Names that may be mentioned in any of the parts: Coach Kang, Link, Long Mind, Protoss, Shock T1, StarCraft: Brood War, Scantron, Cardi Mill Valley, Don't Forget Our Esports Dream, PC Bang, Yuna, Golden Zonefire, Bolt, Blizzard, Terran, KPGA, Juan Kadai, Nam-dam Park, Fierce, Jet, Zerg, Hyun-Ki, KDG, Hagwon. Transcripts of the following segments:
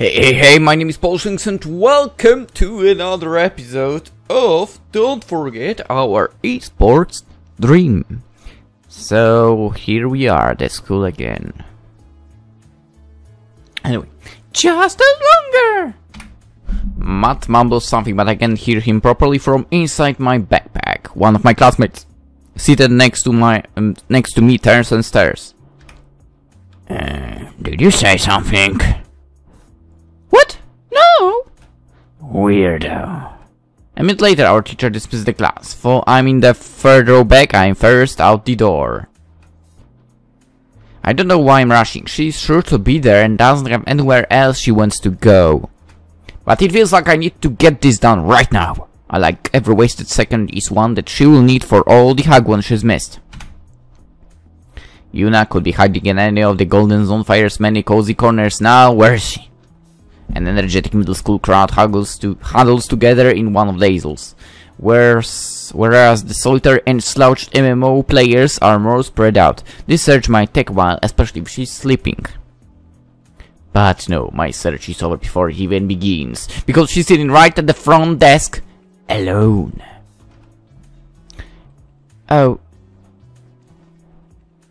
Hey, my name is Paul Sinks and welcome to another episode of Don't Forget Our Esports Dream. So, here we are at school again. Anyway, just longer! Matt mumbles something, but I can't hear him properly from inside my backpack. One of my classmates, seated next to me, turns and stares. Did you say something? What? No! Weirdo. A minute later, our teacher dismisses the class. For I'm in the third row back, I'm first out the door. I don't know why I'm rushing. She's sure to be there and doesn't have anywhere else she wants to go. But it feels like I need to get this done right now. I like every wasted second is one that she will need for all the Hagwon she's missed. Yuna could be hiding in any of the Golden Zonefire's many cozy corners now. Where is she? An energetic middle school crowd huddles together in one of the aisles, whereas the solitary and slouched MMO players are more spread out. This search might take a while, especially if she's sleeping. But no, my search is over before it even begins, because she's sitting right at the front desk, alone. Oh.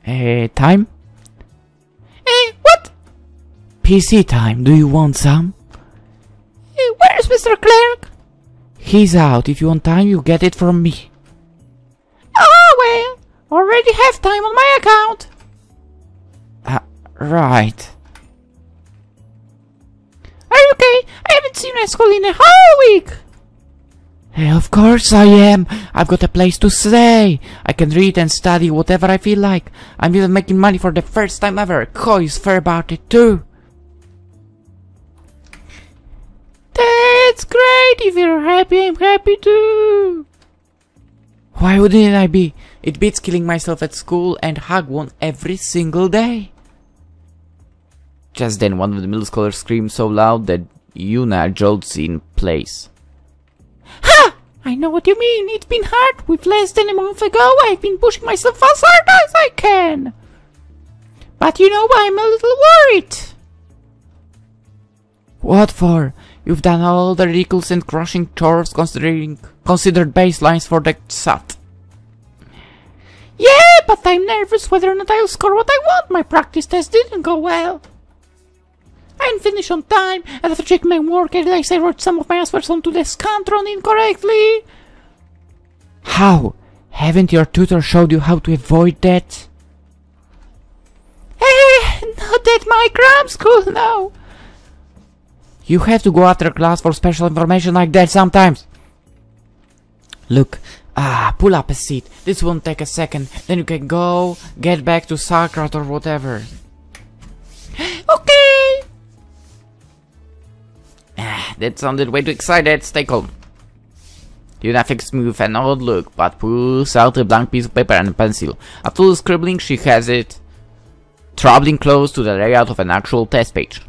Time? What? PC time, do you want some? Where's Mr. Clerk? He's out. If you want time, you get it from me. Oh, well, already have time on my account. Right. Are you okay? I haven't seen a school in a whole week. Of course I am. I've got a place to stay. I can read and study whatever I feel like. I'm even making money for the first time ever. Ko is fair about it too. That's great! If you're happy, I'm happy too! Why wouldn't I be? It beats killing myself at school and Hagwon every single day. Just then, one of the middle schoolers screams so loud that Yuna jolts in place. Ha! I know what you mean! It's been hard! With less than a month ago, I've been pushing myself as hard as I can! But you know, I'm a little worried! What for? You've done all the ridiculous and crushing chores considered baselines for the SAT. Yeah, but I'm nervous whether or not I'll score what I want. My practice test didn't go well. I didn't finish on time, and after checking my work, I realized I wrote some of my answers onto the Scantron incorrectly. How? Haven't your tutor showed you how to avoid that? Hey, not at my cram school, no. You have to go after class for special information like that sometimes. Look, pull up a seat. This won't take a second. Then you can go get back to StarCraft or whatever. Okay. That sounded way too excited. Stay calm. Yuna fixes me with an odd look, but pulls out a blank piece of paper and a pencil. After scribbling, she has it traveling close to the layout of an actual test page.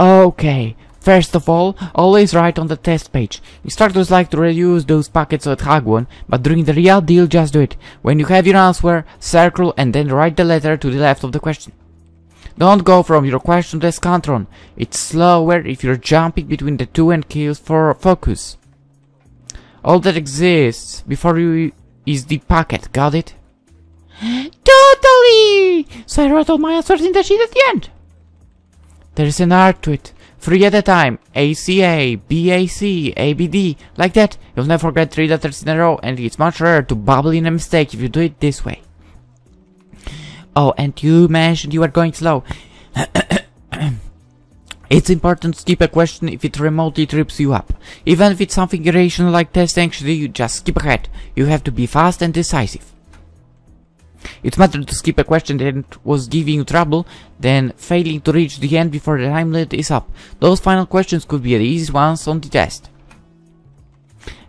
Okay, first of all, always write on the test page. Instructors like to reuse those packets at Hagwon, but during the real deal just do it. When you have your answer, circle and then write the letter to the left of the question. Don't go from your question to the Scantron. It's slower if you're jumping between the two and kills for focus. All that exists before you is the packet, got it? Totally! So I wrote all my answers in the sheet at the end. There's an art to it. 3 at a time. ACA, BAC, ABD. Like that, you'll never forget 3 letters in a row, and it's much rarer to bubble in a mistake if you do it this way. Oh, and you mentioned you are going slow. It's important to skip a question if it remotely trips you up. Even if it's something irrational like test anxiety, you just skip ahead. You have to be fast and decisive. It's better to skip a question that was giving you trouble than failing to reach the end before the time limit is up. Those final questions could be the easiest ones on the test.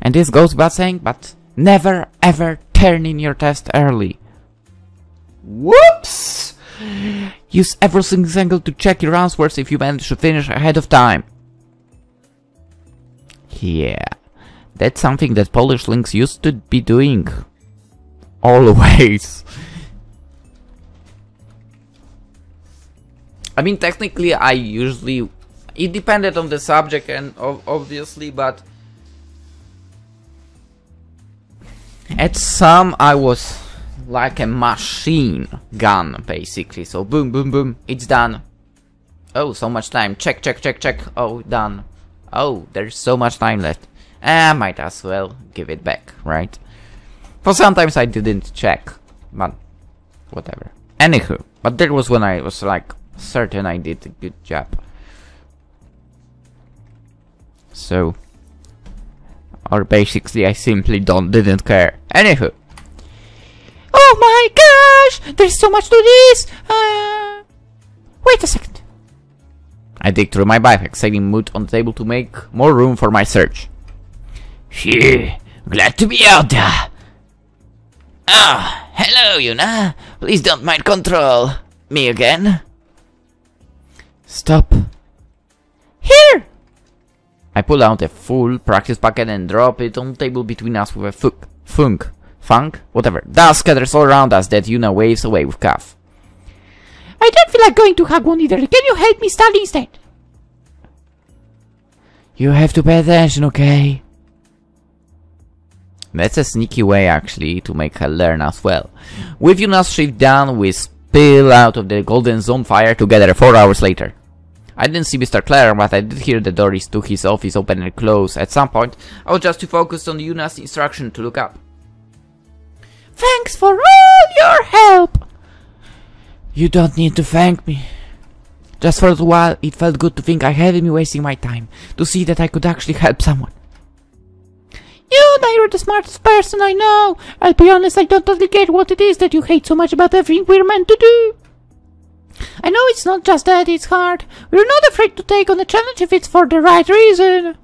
And this goes without saying, but never ever turn in your test early. Whoops! Use every single to check your answers if you manage to finish ahead of time. Yeah, that's something that PolishLynx used to be doing. Always. I mean, technically, I usually It depended on the subject and obviously, but at some I was like a machine gun basically, so boom boom boom, it's done. Oh, so much time, check check check check, oh done. Oh, there's so much time left, I might as well give it back, right? For sometimes I didn't check, but whatever. Anywho, but that was when I was like certain I did a good job. So, or basically I simply didn't care. Anywho. Oh my gosh, there's so much to this. Wait a second. I dig through my backpack, setting mood on the table to make more room for my search. Phew, glad to be out there. Ah, hello, Yuna. Please don't mind control me again. Stop. Here! I pull out a full practice packet and drop it on the table between us with a funk, whatever. Dust scatters all around us that Yuna waves away with Cuff. I don't feel like going to Hagwon either. Can you help me study instead? You have to pay attention, okay? That's a sneaky way actually to make her learn as well. With Yuna's shift down, we spill out of the Golden Zonefire together 4 hours later. I didn't see Mr. Clare, but I did hear the doors to his office open and close. At some point, I was just too focused on Yuna's instruction to look up. Thanks for all your help! You don't need to thank me. Just for a while, it felt good to think I hadn't been wasting my time, to see that I could actually help someone. Yuna, you're the smartest person I know. I'll be honest, I don't totally get what it is that you hate so much about everything we're meant to do. I know it's not just that it's hard. We're not afraid to take on a challenge if it's for the right reason.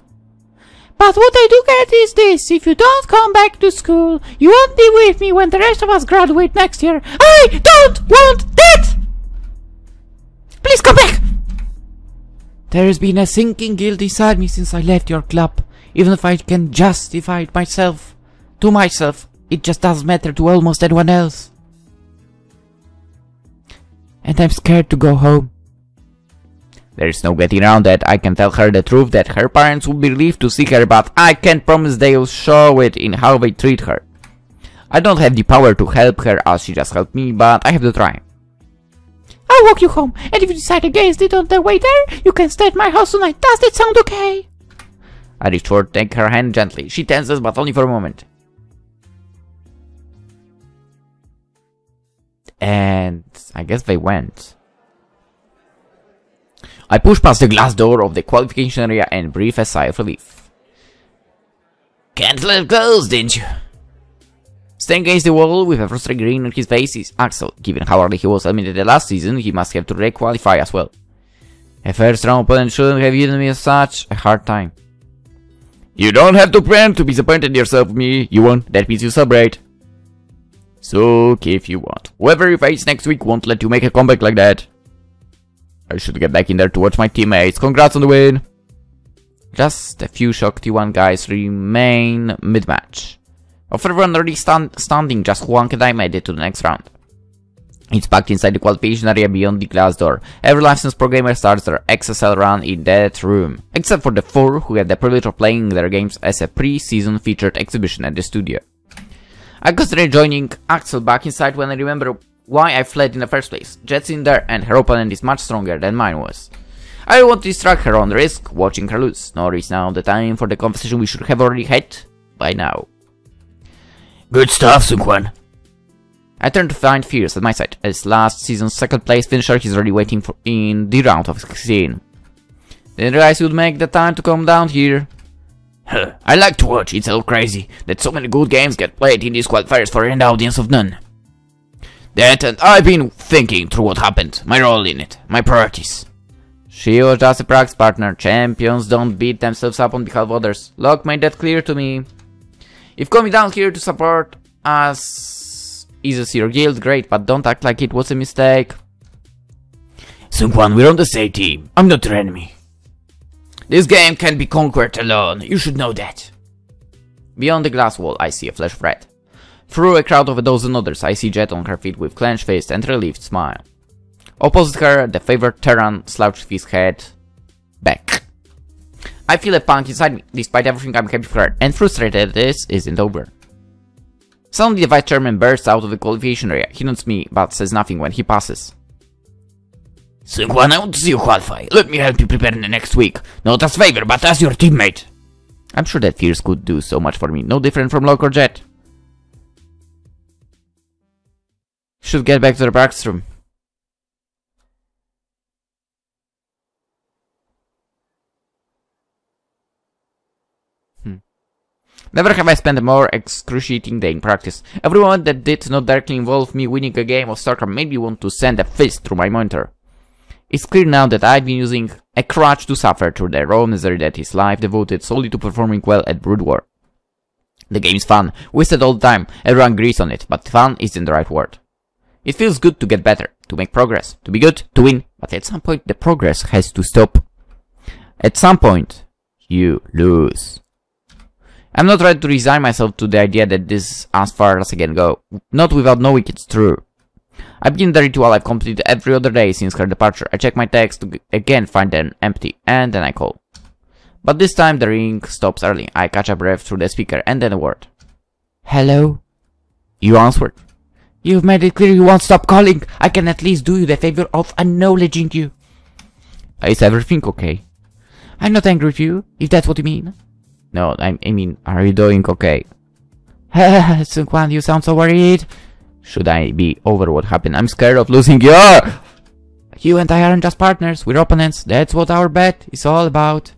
But what I do get is this: if you don't come back to school, you won't be with me when the rest of us graduate next year. I don't want that! Please come back! There's been a sinking guilt inside me since I left your club. Even if I can justify it to myself, it just doesn't matter to almost anyone else. And I'm scared to go home. There's no getting around that. I can tell her the truth that her parents would be relieved to see her, but I can't promise they'll show it in how they treat her. I don't have the power to help her as she just helped me, but I have to try. I'll walk you home, and if you decide against it on the way there, you can stay at my house tonight. Does that sound okay? I reach forward, take her hand gently. She tenses, but only for a moment. And I guess they went. I push past the glass door of the qualification area and breathe a sigh of relief. Can't let it close, didn't you? Staying against the wall with a frustrated grin on his face is Axel. Given how early he was admitted the last season, he must have to re-qualify as well. A first round opponent shouldn't have given me such a hard time. You don't have to pretend to be disappointed yourself with me, you won, that means you celebrate. So, if you want. Whoever you face next week won't let you make a comeback like that. I should get back in there to watch my teammates, congrats on the win. Just a few Shock T1 guys remain mid-match. Of everyone already standing, just Juan Kadai made it to the next round. It's packed inside the qualification area beyond the glass door. Every licensed programmer starts their XSL run in that room, except for the 4 who had the privilege of playing their games as a pre-season featured exhibition at the studio. I considered joining Axel back inside when I remember why I fled in the first place. Jet's in there and her opponent is much stronger than mine was. I don't want to distract her on the risk watching her lose, nor is now the time for the conversation we should have already had by now. Good stuff, Sukwan. I turned to find Fierce at my side, as last season's second place finisher is already waiting in the round of 16. Didn't realize you'd make the time to come down here. Huh, I like to watch, it's a little crazy that so many good games get played in these qualifiers for an audience of none. That and I've been thinking through what happened, my role in it, my priorities. She was just a practice partner, champions don't beat themselves up on behalf of others. Locke made that clear to me. You've come down here to support us. Eases your guilt, great, but don't act like it was a mistake. Sung-hwan, we're on the same team. I'm not your enemy. This game can be conquered alone. You should know that. Beyond the glass wall, I see a flash of red. Through a crowd of a dozen others, I see Jet on her feet with clenched fist and relieved smile. Opposite her, the favored Terran slouched his head back. I feel a punk inside me, despite everything I'm captured and frustrated this isn't over. Suddenly the Vice Chairman bursts out of the qualification area, he notes me but says nothing when he passes. Sukwan, I want to see you qualify, let me help you prepare in the next week, not as favor but as your teammate. I'm sure that Fierce could do so much for me, no different from Locke or Jet. Should get back to the practice room. Never have I spent a more excruciating day in practice. Every moment that did not directly involve me winning a game of StarCraft made me want to send a fist through my monitor. It's clear now that I've been using a crutch to suffer through their own misery that is life devoted solely to performing well at Brood War. The game is fun, wasted all the time, everyone agrees on it, but fun isn't the right word. It feels good to get better, to make progress, to be good, to win, but at some point the progress has to stop. At some point, you lose. I'm not ready to resign myself to the idea that this is as far as I can go, not without knowing it's true. I begin the ritual I've completed every other day since her departure. I check my text to again find them empty, and then I call. But this time the ring stops early. I catch a breath through the speaker and then a word. Hello? You answered. You've made it clear you won't stop calling. I can at least do you the favor of acknowledging you. Is everything okay? I'm not angry with you, if that's what you mean. No, I mean, are you doing okay? Sung-Kwan, you sound so worried. Should I be over what happened? I'm scared of losing you. You and I aren't just partners, we're opponents. That's what our bet is all about.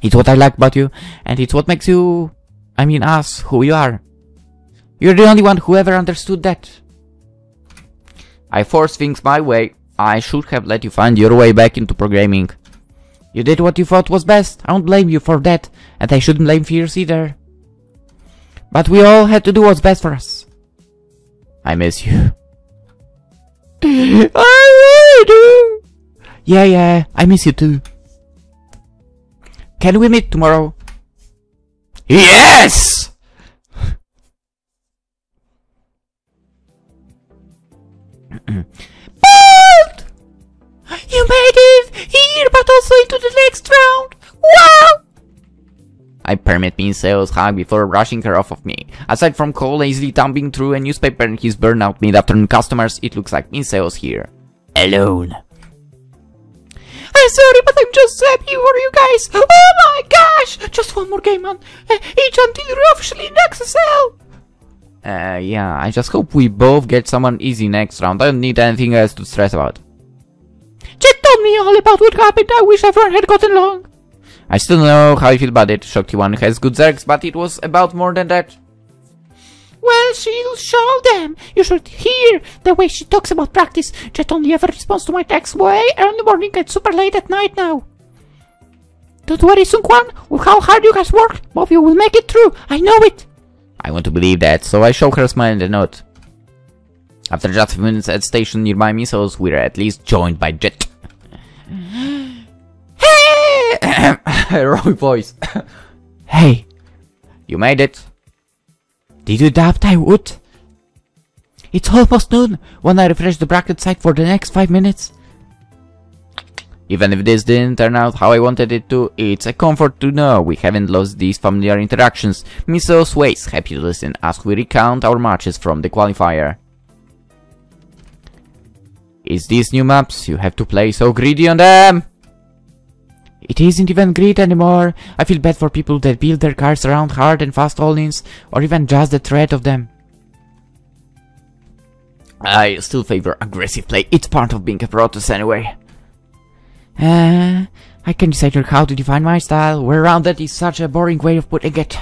It's what I like about you, and it's what makes you, I mean us, who you are. You're the only one who ever understood that. I forced things my way. I should have let you find your way back into programming. You did what you thought was best, I don't blame you for that, and I shouldn't blame Fierce either. But we all had to do what's best for us. I miss you. I do! Yeah, I miss you too. Can we meet tomorrow? Yes! Bolt! You made it here, but also into the next round. Wow! I permit me sales hug before rushing her off of me. Aside from Cole lazily thumping through a newspaper and his burnout mid-afternoon customers, it looks like Minseo's here. Alone. I'm sorry, but I'm just happy for you guys. Oh my gosh! Just one more game, man. Each until you're officially in XSL. Yeah, I just hope we both get someone easy next round. I don't need anything else to stress about. Jet told me all about what happened. I wish everyone had gotten along. I still don't know how you feel about it. Shock T1 has good Zergs, but it was about more than that. Well, she'll show them. You should hear the way she talks about practice. Jet only ever responds to my texts way early in the morning and super late at night now. Don't worry, Sung-Kwan. With how hard you guys work, both of you will make it through. I know it. I want to believe that, so I show her smile and a note. After just a few minutes at station nearby me, so we're at least joined by Jet. Hey! Wrong voice. Hey, you made it. Did you doubt I would? It's almost noon. When I refresh the bracket site for the next 5 minutes. Even if this didn't turn out how I wanted it to, it's a comfort to know we haven't lost these familiar interactions. Miso sways happy to listen as we recount our matches from the qualifier. Is these new maps? You have to play so greedy on them. It isn't even greed anymore. I feel bad for people that build their cars around hard and fast all-ins, or even just the threat of them. I still favor aggressive play. It's part of being a Protoss anyway. I can't decide how to define my style. Where rounded is such a boring way of putting it.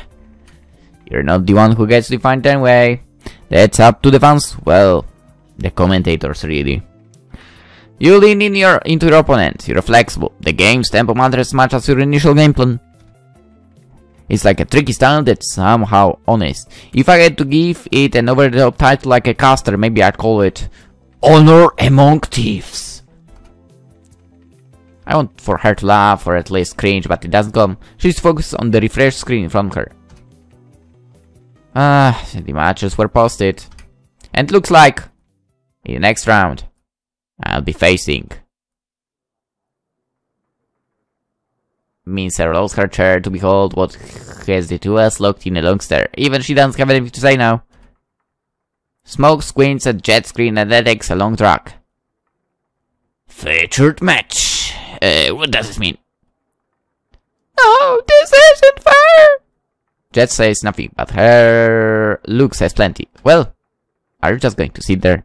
You're not the one who gets defined anyway. That's up to the fans. Well, the commentators really. You lean into your opponent, you're flexible, the game's tempo matters as much as your initial game plan. It's like a tricky style that's somehow honest. If I had to give it an over-the-top title like a caster, maybe I'd call it Honor Among Thieves. I want for her to laugh or at least cringe, but it doesn't come. She's focused on the refresh screen in front of her. The matches were posted. And it looks like, in the next round, I'll be facing means her loves her chair to behold what has the two us locked in a long stare. Even she doesn't have anything to say now. Smoke squints at Jet screen and that takes a long drag. Featured match. What does this mean? Oh, this isn't fair! Jet says nothing, but her look says plenty. Well, are you just going to sit there?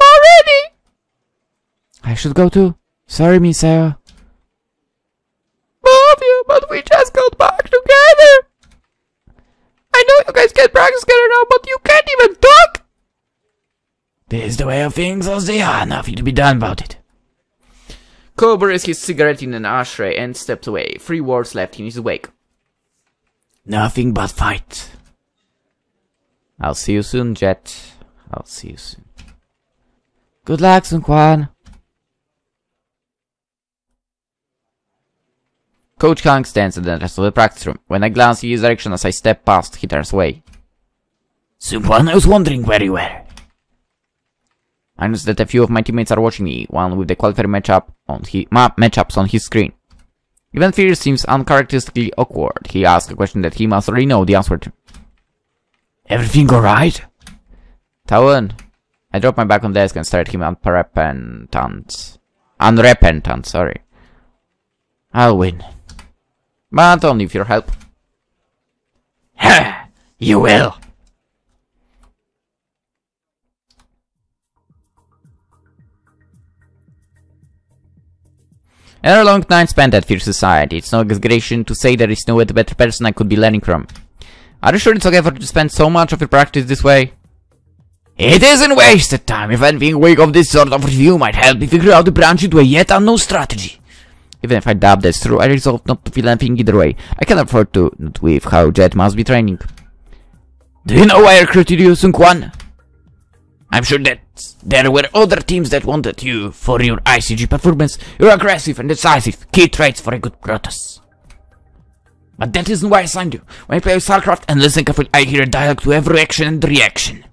Already! I should go too. Sorry, Miss Sarah. Both of you, but we just got back together! I know you guys can't practice together now, but you can't even talk! This is the way of things, Ozzy. Nothing to be done about it. Cole buries his cigarette in an ashtray and steps away. Three words left in his wake. Nothing but fight. I'll see you soon, Jet. I'll see you soon. Good luck, Sukwan. Coach Kang stands at the entrance of the practice room. When I glance in his direction as I step past, he turns away. Sukwan, I was wondering where you were. I notice that a few of my teammates are watching me, one with the qualifier matchups on his screen. Even Fierce seems uncharacteristically awkward. He asks a question that he must already know the answer to. Everything alright? Taewon. I dropped my back on the desk and stared at him unrepentant. Unrepentant, sorry. I'll win. But only with your help. Ha! You will! Another long night spent at Fierce's side. It's no exaggeration to say there is no better person I could be learning from. Are you sure it's okay for you to spend so much of your practice this way? It isn't wasted time. If anything, week of this sort of review might help me figure out the branch into a yet unknown strategy. Even if I doubt that's true, I resolved not to feel anything either way. I can't afford to, not with how Jet must be training. Do you know why I recruited you, Sung Hwan? I'm sure that there were other teams that wanted you for your ICG performance. You're aggressive and decisive, key traits for a good Protoss. But that isn't why I signed you. When I play with StarCraft and listen carefully, I hear a dialogue to every action and reaction.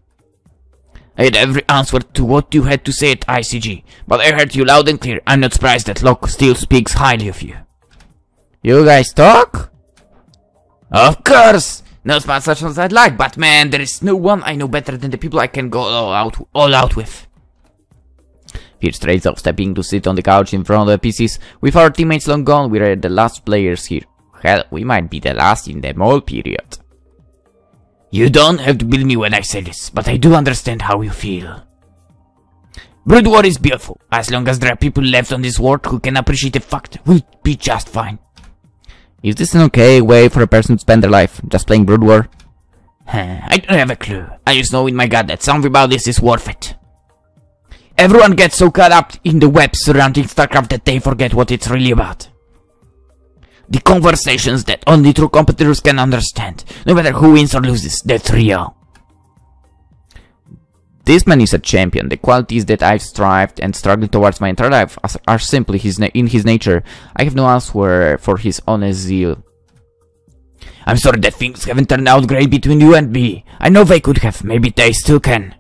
I had every answer to what you had to say at ICG, but I heard you loud and clear. I'm not surprised that Locke still speaks highly of you. You guys talk? Of course! Not as much as I'd like, but man, there is no one I know better than the people I can go all out with. Fierce trades off, stepping to sit on the couch in front of the PCs. With our teammates long gone, we are the last players here. Hell, we might be the last in the whole period. You don't have to believe me when I say this, but I do understand how you feel. Brood War is beautiful. As long as there are people left on this world who can appreciate the fact, we'll be just fine. Is this an okay way for a person to spend their life? Just playing Brood War? I don't have a clue. I just know in my gut that something about this is worth it. Everyone gets so caught up in the web surrounding StarCraft that they forget what it's really about. The conversations that only true competitors can understand. No matter who wins or loses, that's real. This man is a champion. The qualities that I've strived and struggled towards my entire life are simply in his nature. I have no answer for his honest zeal. I'm sorry that things haven't turned out great between you and me. I know they could have. Maybe they still can.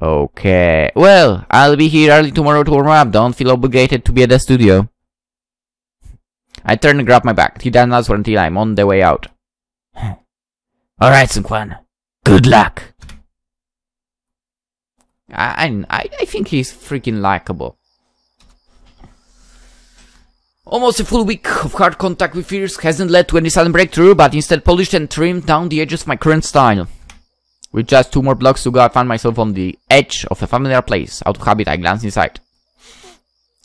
Okay. Well, I'll be here early tomorrow to warm up. Don't feel obligated to be at the studio. I turn and grab my bag. He doesn't answer until I'm on the way out. Alright, Sung Hwan. Good luck. I think he's freaking likable. Almost a full week of hard contact with Fierce hasn't led to any sudden breakthrough, but instead polished and trimmed down the edges of my current style. With just two more blocks to go, I found myself on the edge of a familiar place. Out of habit, I glance inside.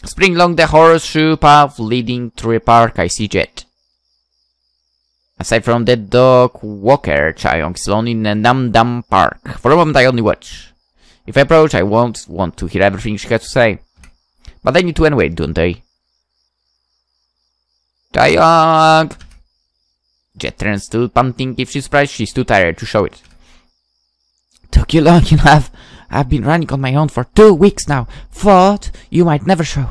Spring along the horseshoe path leading through a park, I see Jet. Aside from that dog walker, Chaeyoung is alone in Nam-dam Park. For a moment, I only watch. If I approach, I won't want to hear everything she has to say. But they need to anyway, don't they? Chaeyoung! Jet turns to panting. If she's surprised, she's too tired to show it. Took you long enough. I've been running on my own for 2 weeks now. Thought you might never show.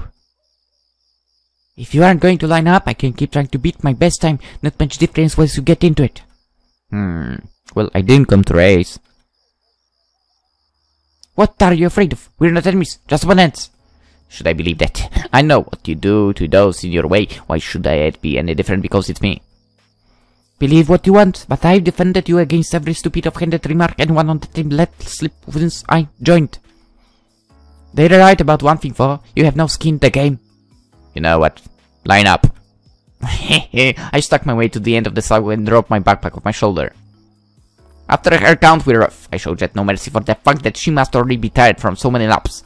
If you aren't going to line up, I can keep trying to beat my best time. Not much difference once you get into it. Well, I didn't come to race. What are you afraid of? We're not enemies, just opponents. Should I believe that? I know what you do to those in your way. Why should I be any different because it's me? Believe what you want, but I've defended you against every stupid offhanded remark anyone on the team let slip since I joined. They're right about one thing, for you have no skin in the game. You know what? Line up. I stuck my way to the end of the circle and dropped my backpack off my shoulder. After her count, we're off. I show Jet no mercy for the fact that she must already be tired from so many laps.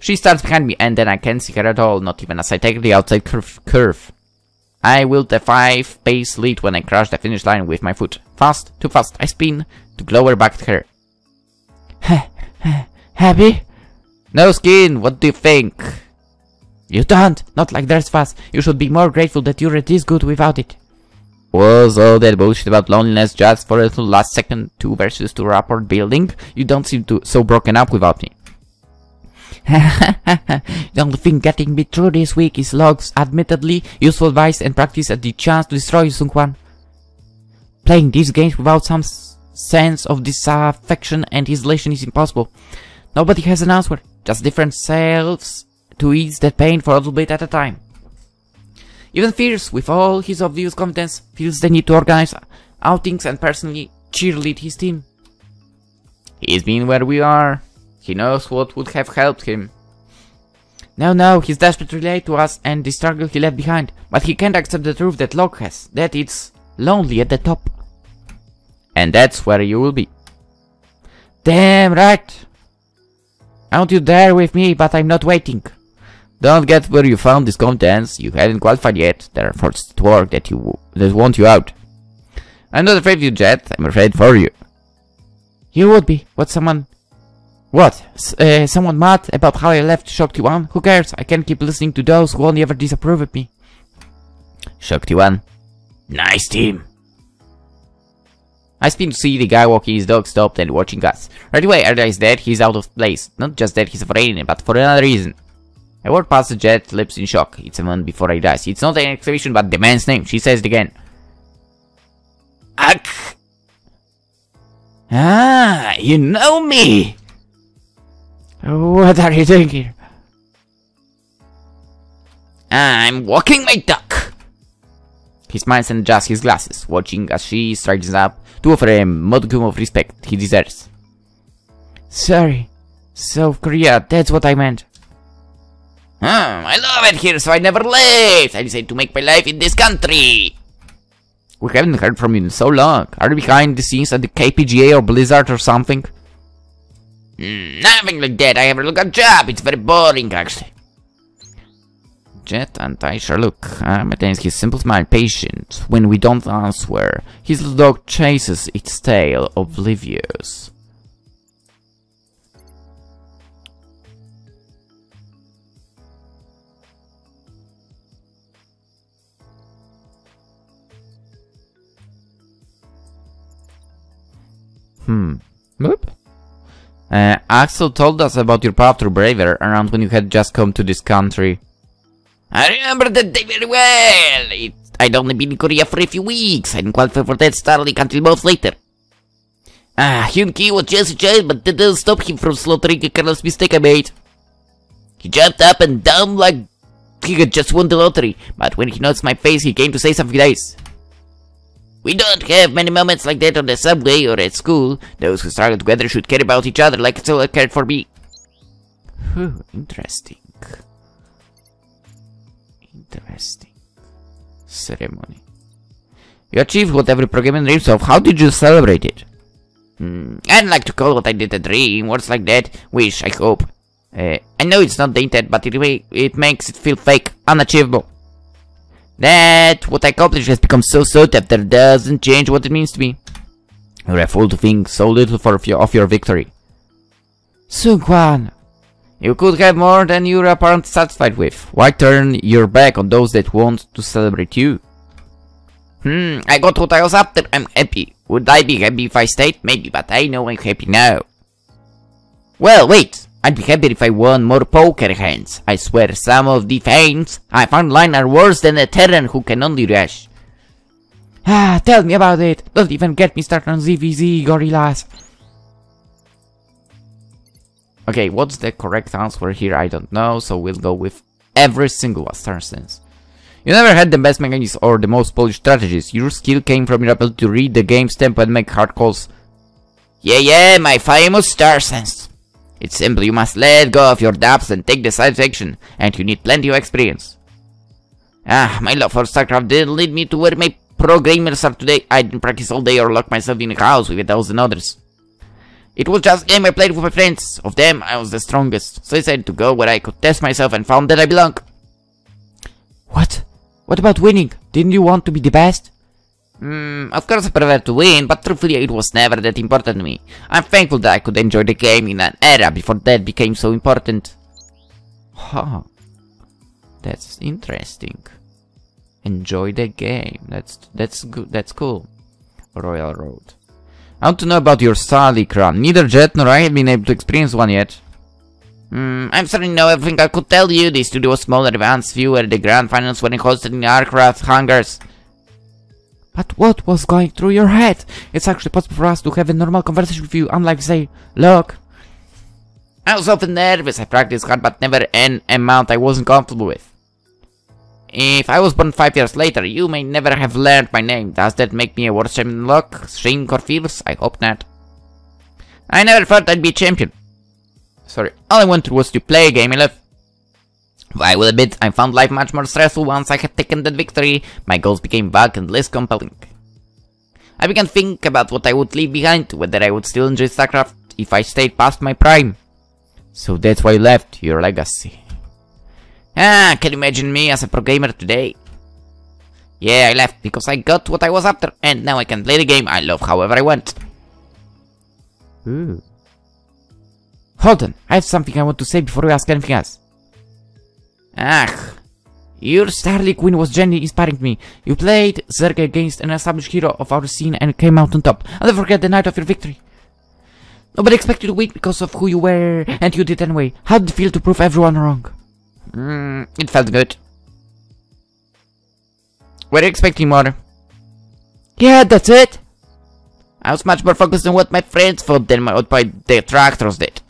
She starts behind me, and then I can't see her at all, not even as I take the outside curve. I will the 5-pace lead when I crush the finish line with my foot. Fast, too fast, I spin to glower back at her. Happy? No skin, what do you think? You don't, not like there's fast. You should be more grateful that you're this good without it. Was all that bullshit about loneliness just for a last second 2 versus 2 rapport building? You don't seem to so broken up without me. Don't think getting me through this week is logs, admittedly, useful advice and practice at the chance to destroy you, Sung Hwan. Playing these games without some sense of disaffection and isolation is impossible. Nobody has an answer, just different selves to ease that pain for a little bit at a time. Even Fierce, with all his obvious competence, feels the need to organize outings and personally cheerlead his team. He's been where we are. He knows what would have helped him. No, he's desperate to relate to us and the struggle he left behind, but he can't accept the truth that Locke has, that it's lonely at the top. And that's where you will be. Damn right! Aren't you there with me, but I'm not waiting. Don't get where you found these contents, you haven't qualified yet, there are forces at work that want you out. I'm not afraid of you, Jet, I'm afraid for you. You would be, what someone... What? Someone mad about how I left Shock T1? Who cares, I can't keep listening to those who only ever disapprove of me. Shock T1. Nice team. I spin to see the guy walking his dog stopped and watching us. Right away I realized that he's out of place, not just that he's afraid, but for another reason. I walk past the Jet, lips in shock. It's a moment before I realize. It's not an exclamation, but the man's name. She says it again. Ak! Ah, you know me! What are you doing here? I'm walking my duck! He smiles and adjusts his glasses, watching as she straightens up to offer a modicum of respect he deserves. Sorry, South Korea, that's what I meant. I love it here, so I never left. I decided to make my life in this country. We haven't heard from you in so long. Are you behind the scenes at the KPGA or Blizzard or something? Nothing like that. I have a look at job. It's very boring, actually. Jet and I shall look. Maintains his simple smile, patient when we don't answer. His little dog chases its tail, oblivious. Axel told us about your path through Braver around when you had just come to this country. I remember that day very well. I'd only been in Korea for a few weeks. I didn't qualify for that Star League until months later. Hyun-Ki was just a child, but that didn't stop him from slaughtering a careless mistake I made. He jumped up and down like he had just won the lottery, but when he noticed my face, he came to say something nice. We don't have many moments like that on the subway or at school. Those who struggle together should care about each other like Axel cared for me. Interesting. Interesting. Ceremony. You achieved what every programmer dreams of. How did you celebrate it? I'd like to call what I did a dream. Words like that. Wish, I hope. I know it's not the intent, but anyway, it makes it feel fake, unachievable. That what I accomplished has become so soft that there doesn't change what it means to me. You're a fool to think so little of your victory. Sung Hwan, you could have more than you're apparently satisfied with. Why turn your back on those that want to celebrate you? I got what I was after. I'm happy. Would I be happy if I stayed? Maybe, but I know I'm happy now. Well, wait. I'd be happy if I won more poker hands. I swear some of the hands I found online are worse than a Terran who can only rush. Tell me about it. Don't even get me started on ZVZ, gorillas. Okay, what's the correct answer here? I don't know, so we'll go with every single one. Star Sense. You never had the best mechanics or the most polished strategies. Your skill came from your ability to read the game's tempo and make hard calls. Yeah, yeah, my famous Star Sense. It's simple, you must let go of your doubts and take decisive action, and you need plenty of experience. Ah, my love for StarCraft didn't lead me to where my pro gamers are today. I didn't practice all day or lock myself in a house with 1,000 others. It was just a game I played with my friends. Of them, I was the strongest, so I decided to go where I could test myself and found that I belong. What? What about winning? Didn't you want to be the best? Of course I prefer to win, but truthfully it was never that important to me. I'm thankful that I could enjoy the game in an era before that became so important. Huh. That's interesting. Enjoy the game. That's good. That's cool. Royal Road. I want to know about your Salik run. Neither Jet nor I have been able to experience one yet. I'm sorry, no, everything I could tell you. The studio was small, advanced, fewer. The grand finals were hosted in aircraft hangars. But what was going through your head? It's actually possible for us to have a normal conversation with you, unlike say, look. I was often nervous, I practiced hard, but never an amount I wasn't comfortable with. If I was born 5 years later, you may never have learned my name. Does that make me a worse champion than Locke, Shrink or Fierce? I hope not. I never thought I'd be a champion. Sorry, all I wanted was to play a game I love. I will admit, I found life much more stressful once I had taken that victory. My goals became vague and less compelling. I began to think about what I would leave behind, whether I would still enjoy StarCraft if I stayed past my prime. So that's why I left, your legacy. Ah, can you imagine me as a pro gamer today? Yeah, I left because I got what I was after, and now I can play the game I love however I want. Ooh. Hold on, I have something I want to say before we ask anything else. Ah, your Starly Queen was genuinely inspiring me. You played Zerg against an established hero of our scene and came out on top. I'll never forget the night of your victory. Nobody expected you to win because of who you were, and you did anyway. How did it feel to prove everyone wrong? It felt good. Were you expecting more? Yeah, that's it. I was much more focused on what my friends thought than what my detractors did.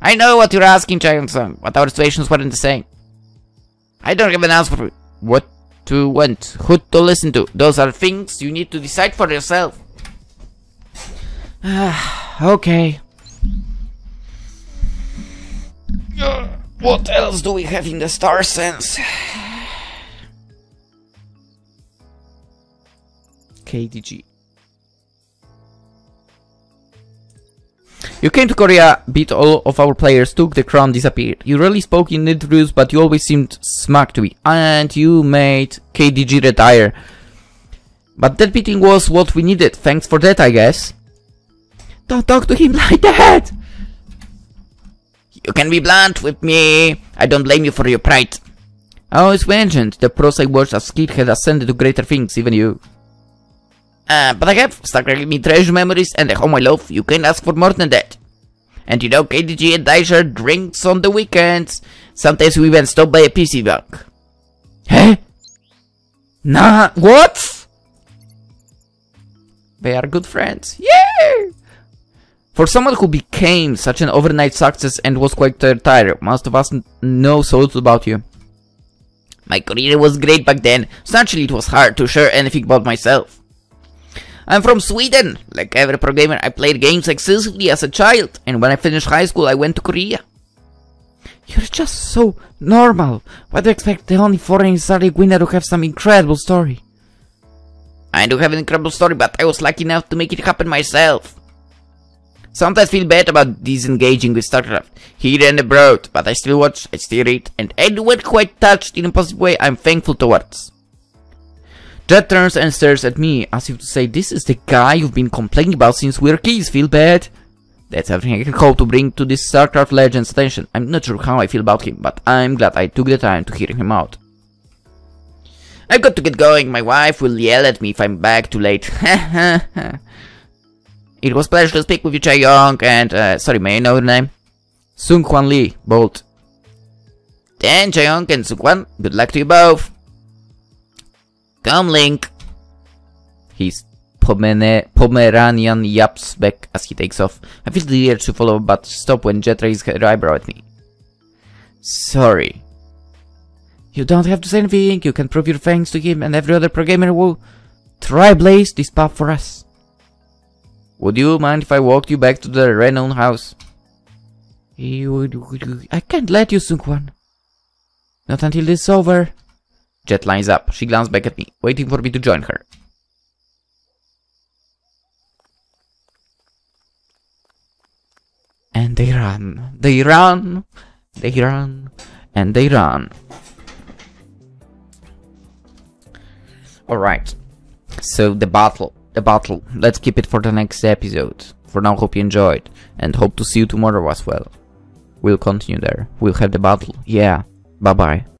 I know what you're asking, Chaeyoung, but our situations weren't the same. I don't have an answer for what to want, who to listen to. Those are things you need to decide for yourself. Okay. What else do we have in the Star Sense? KDG. You came to Korea, beat all of our players, took the crown, disappeared. You rarely spoke in interviews, but you always seemed smug to me, and you made KDG retire. But that beating was what we needed, thanks for that, I guess. Don't talk to him like that! You can be blunt with me, I don't blame you for your pride. I always mentioned the pros I watched as kid had ascended to greater things, even you. But I have StarCraft gave me treasure memories and a home I love. You can't ask for more than that. And you know, KDG and I share drinks on the weekends. Sometimes we even stop by a PC Bang. Huh? Nah, what? They are good friends. Yeah! For someone who became such an overnight success and was quite retired, most of us know so little about you. My career was great back then, so naturally it was hard to share anything about myself. I'm from Sweden. Like every pro gamer, I played games excessively as a child, and when I finished high school, I went to Korea. You're just so normal. Why do you expect the only foreign Starlight winner to have some incredible story? I do have an incredible story, but I was lucky enough to make it happen myself. Sometimes I feel bad about disengaging with StarCraft, here and abroad, but I still watch, I still read, and anyone quite touched in a positive way I'm thankful towards. Jet turns and stares at me, as if to say, this is the guy you've been complaining about since we were kids, feel bad? That's everything I can hope to bring to this StarCraft legend's attention. I'm not sure how I feel about him, but I'm glad I took the time to hear him out. I've got to get going, my wife will yell at me if I'm back too late. It was a pleasure to speak with you, Chaeyoung, and, sorry, may I know your name? Sung Hwan Lee, Bolt. Then, Chaeyoung and Sukwan, good luck to you both. Come, Link. He's Pomeranian yaps back as he takes off. I feel the urge to follow, but stop when Jet raises her eyebrow at me. Sorry. You don't have to say anything, you can prove your thanks to him and every other pro-gamer will try blaze this path for us. Would you mind if I walked you back to the renowned house? I can't let you, Sung Hwan. Not until this is over. Jet lines up. She glanced back at me, waiting for me to join her. And they run. They run. They run. And they run. Alright. So the battle. The battle. Let's keep it for the next episode. For now, hope you enjoyed. And hope to see you tomorrow as well. We'll continue there. We'll have the battle. Yeah. Bye-bye.